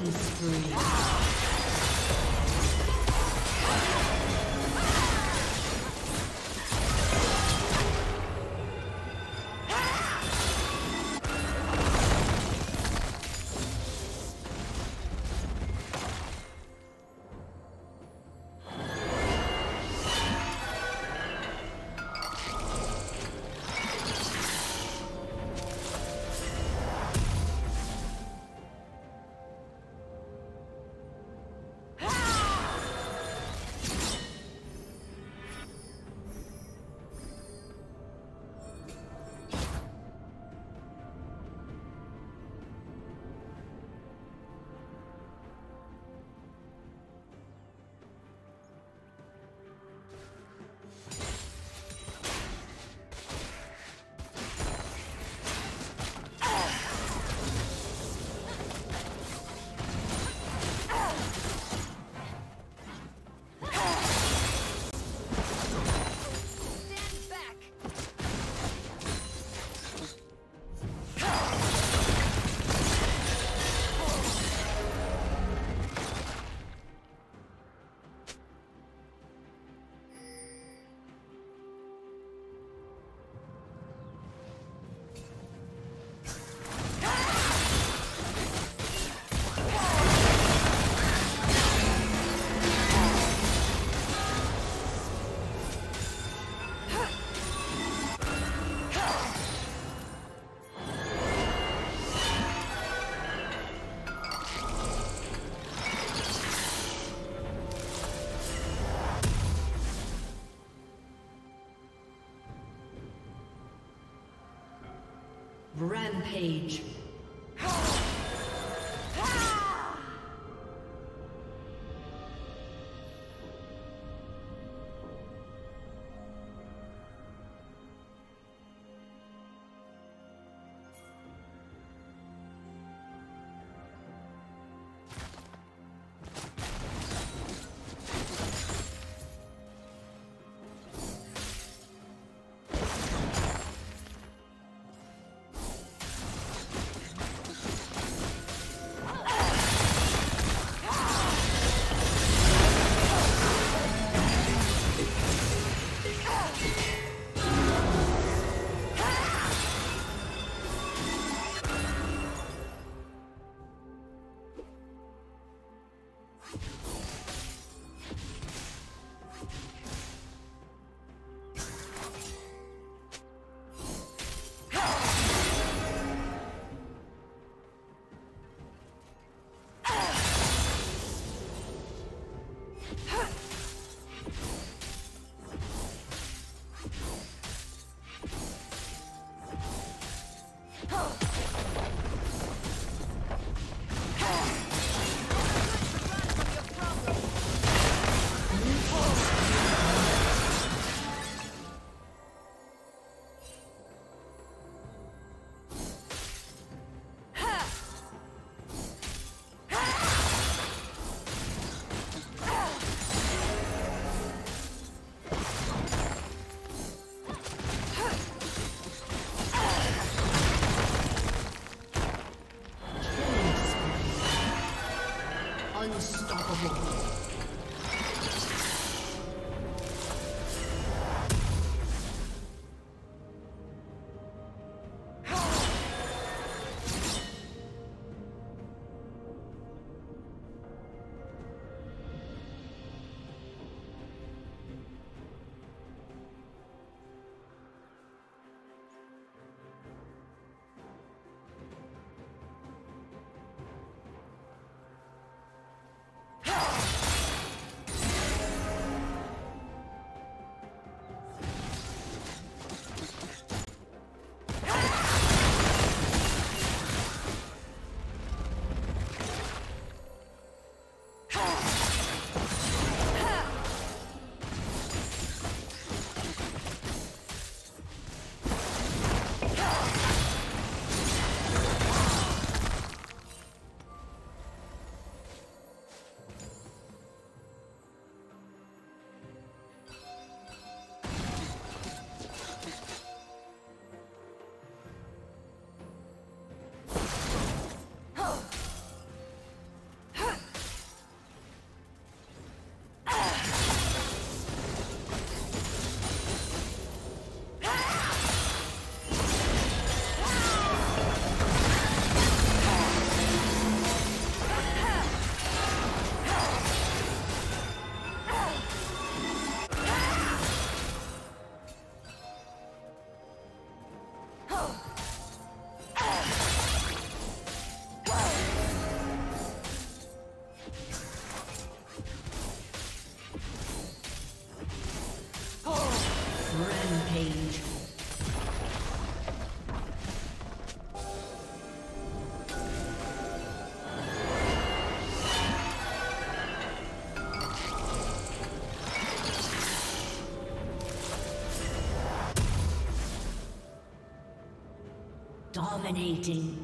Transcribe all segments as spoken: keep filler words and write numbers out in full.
killing spree. Rampage. Dominating.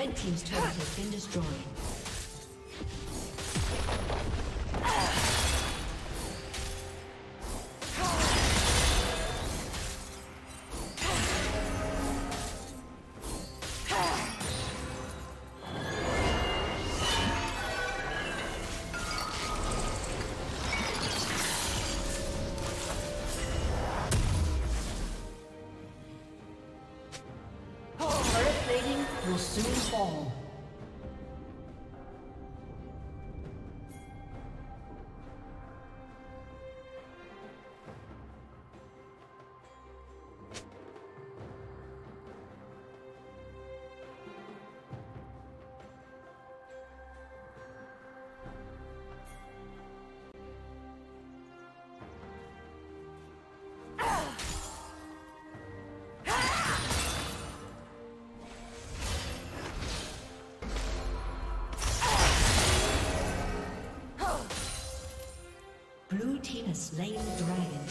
Red team's turret has been destroyed. Blue team has slain the dragon.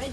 Red